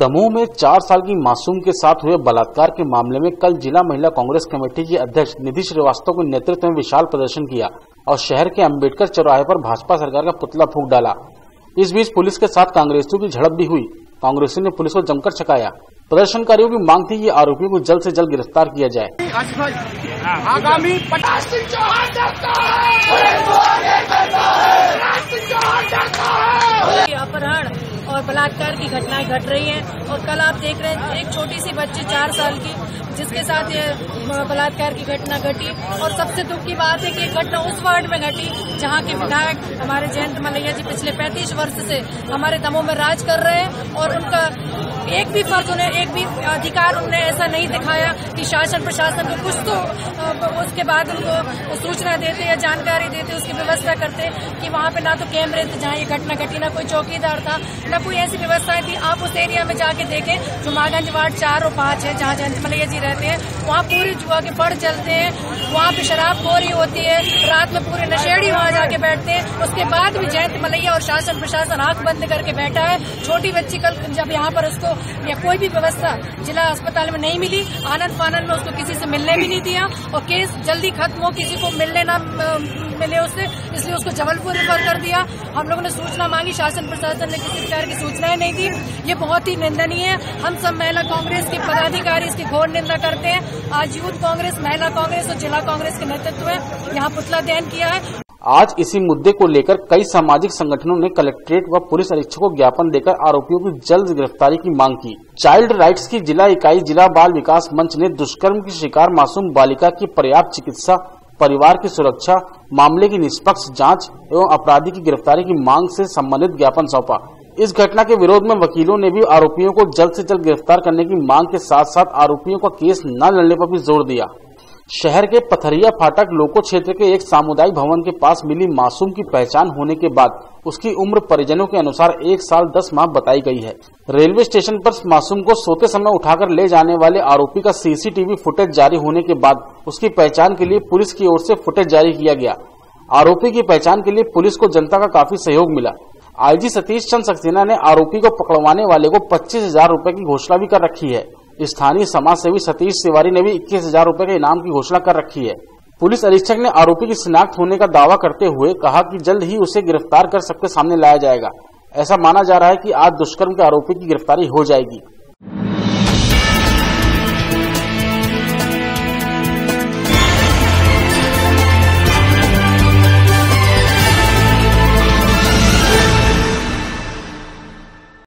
दमोह में 4 साल की मासूम के साथ हुए बलात्कार के मामले में कल जिला महिला कांग्रेस कमेटी की अध्यक्ष निधि श्रीवास्तव के नेतृत्व में विशाल प्रदर्शन किया और शहर के अम्बेडकर चौराहे पर भाजपा सरकार का पुतला फूंक डाला। इस बीच पुलिस के साथ कांग्रेसियों की झड़प भी हुई। कांग्रेसियों ने पुलिस को जमकर छकाया। प्रदर्शनकारियों की मांग थी कि आरोपियों को जल्द से जल्द गिरफ्तार किया जाए। आगामी अपहरण और बलात्कार की घटनाएं घट रही हैं और कल आप देख रहे हैं एक छोटी सी बच्ची 4 साल की जिसके साथ ये बलात्कार की घटना घटी। और सबसे दुख की बात है कि ये घटना उस वार्ड में घटी जहां के विधायक हमारे जयंत मलैया जी पिछले 35 वर्ष से हमारे दमोह में राज कर रहे हैं और उनका एक भी फर्ज उन्हें एक भी अधिकार उन्हें ऐसा नहीं दिखाया कि शासन प्रशासन को कुछ तो उसके बाद उनको सूचना देते या जानकारी देते, उसकी व्यवस्था करते कि वहां पे ना तो कैमरे थे जहाँ ये घटना घटी, ना कोई चौकीदार था, ना कोई ऐसी व्यवस्थाएं थी। आप उस एरिया में जाके देखें जो महागंज वार्ड 4 और 5 है जहाँ जयंत मलैया जी रहते हैं, वहाँ पूरी जुआ के पड़ चलते हैं, वहाँ पे शराबखोरी होती है, रात में पूरे नशेड़ी वहाँ जाके बैठते हैं। उसके बाद भी जयंत मलैया और शासन प्रशासन आंख बंद करके बैठा है। छोटी बच्ची कल जब यहाँ पर उसको या कोई भी व्यवस्था जिला अस्पताल में नहीं मिली, आनंद फानंद में उसको किसी से मिलने भी नहीं दिया और केस जल्दी खत्म हो, किसी को मिलने ना मिले उससे, इसलिए उसको जबलपुर रिफर कर दिया। हम लोगों ने सूचना मांगी, शासन प्रशासन ने किसी प्रकार की सूचनाएं नहीं दी। ये बहुत ही निंदनीय है। हम सब महिला कांग्रेस के पदाधिकारी इसकी घोर निंदा करते हैं। आज यूथ कांग्रेस, महिला कांग्रेस और जिला कांग्रेस के नेतृत्व में यहाँ पुतला दहन किया है। आज इसी मुद्दे को लेकर कई सामाजिक संगठनों ने कलेक्ट्रेट व पुलिस अधीक्षक को ज्ञापन देकर आरोपियों की जल्द गिरफ्तारी की मांग की। चाइल्ड राइट्स की जिला इकाई जिला बाल विकास मंच ने दुष्कर्म की शिकार मासूम बालिका की पर्याप्त चिकित्सा, परिवार की सुरक्षा, मामले की निष्पक्ष जांच एवं अपराधी की गिरफ्तारी की मांग से संबंधित ज्ञापन सौंपा। इस घटना के विरोध में वकीलों ने भी आरोपियों को जल्द से जल्द गिरफ्तार करने की मांग के साथ साथ आरोपियों का केस न लड़ने पर भी जोर दिया। शहर के पथरिया फाटक लोको क्षेत्र के एक सामुदायिक भवन के पास मिली मासूम की पहचान होने के बाद उसकी उम्र परिजनों के अनुसार 1 साल 10 माह बताई गई है। रेलवे स्टेशन पर मासूम को सोते समय उठाकर ले जाने वाले आरोपी का सीसीटीवी फुटेज जारी होने के बाद उसकी पहचान के लिए पुलिस की ओर से फुटेज जारी किया गया। आरोपी की पहचान के लिए पुलिस को जनता का काफी सहयोग मिला। आईजी सतीश चंद्र सक्सेना ने आरोपी को पकड़वाने वाले को 25,000 रूपए की घोषणा भी कर रखी है। स्थानीय समाज सेवी सतीश तिवारी ने भी 21,000 रूपए के इनाम की घोषणा कर रखी है। पुलिस अधीक्षक ने आरोपी की शिनाख्त होने का दावा करते हुए कहा कि जल्द ही उसे गिरफ्तार कर सबके सामने लाया जाएगा। ऐसा माना जा रहा है कि आज दुष्कर्म के आरोपी की गिरफ्तारी हो जाएगी।